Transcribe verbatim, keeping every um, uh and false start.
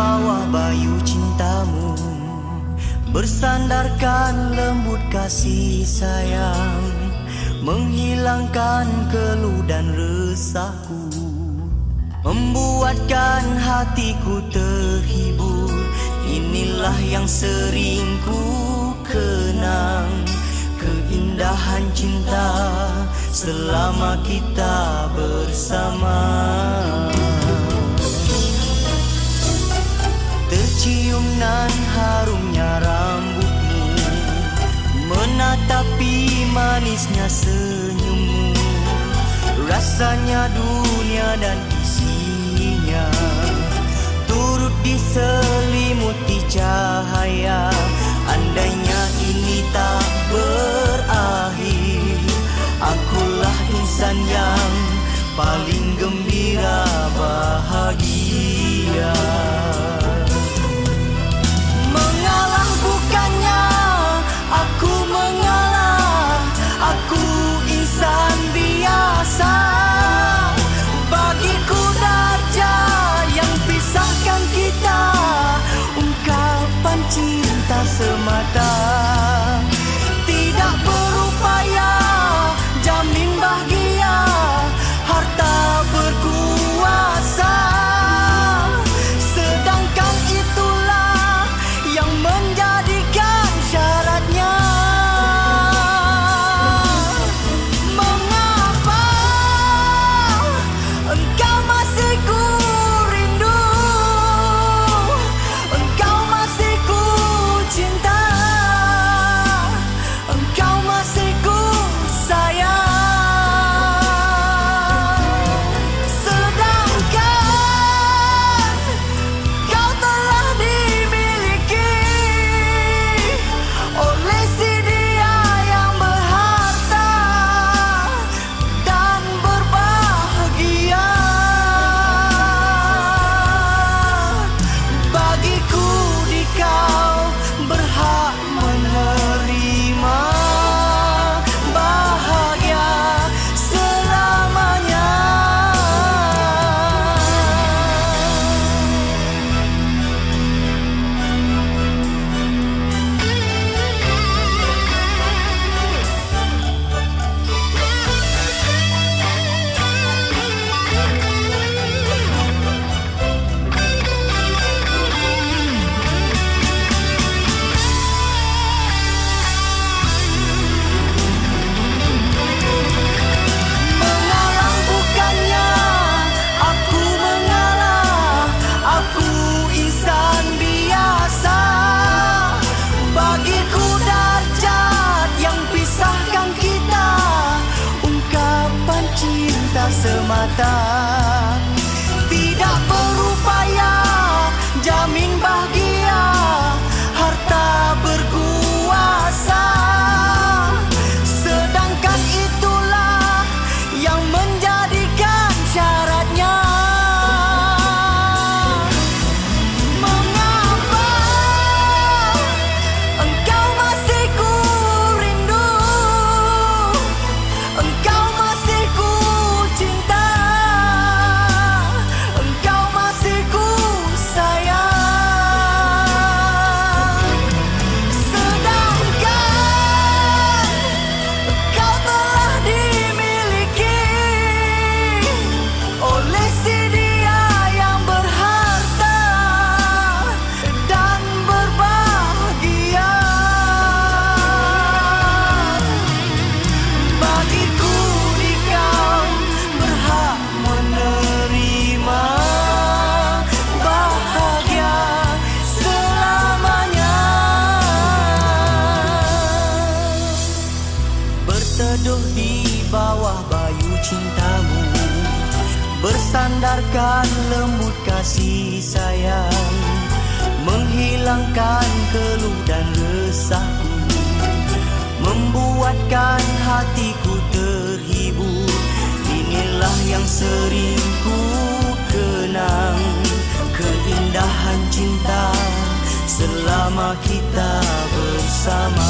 bawah bayu cintamu, bersandarkan lembut kasih sayang, menghilangkan keluh dan resahku, membuatkan hatiku terhibur. Inilah yang sering ku kenang, keindahan cinta selama kita bersama. Tercium nan harumnya rambutmu, menatapi manisnya senyummu, rasanya dunia dan isinya turut diselimuti cahaya. Andainya ini tak berakhir, akulah insan yang paling gembira bahagia. Mengalah bukannya aku mengalah, aku insan biasa. Bagiku darjah pisahkan kita, ungkapan cinta semata, tidak berupaya jamin bahagia, harta berkuasa. Sedangkan itulah yang menjadikan syaratnya. Mengapa engkau masih ku semata, tidak berupaya jamin bahagia, harta berkuasa. Sedangkan itulah yang menjadikan syaratnya. Mengapa engkau masih ku rindu, engkau masih ku teduh di bawah bayu cintamu, bersandarkan lembut kasih sayang, menghilangkan keluh dan resahku, membuatkan hatiku terhibur. Inilah yang sering ku kenang, keindahan cinta selama kita bersama.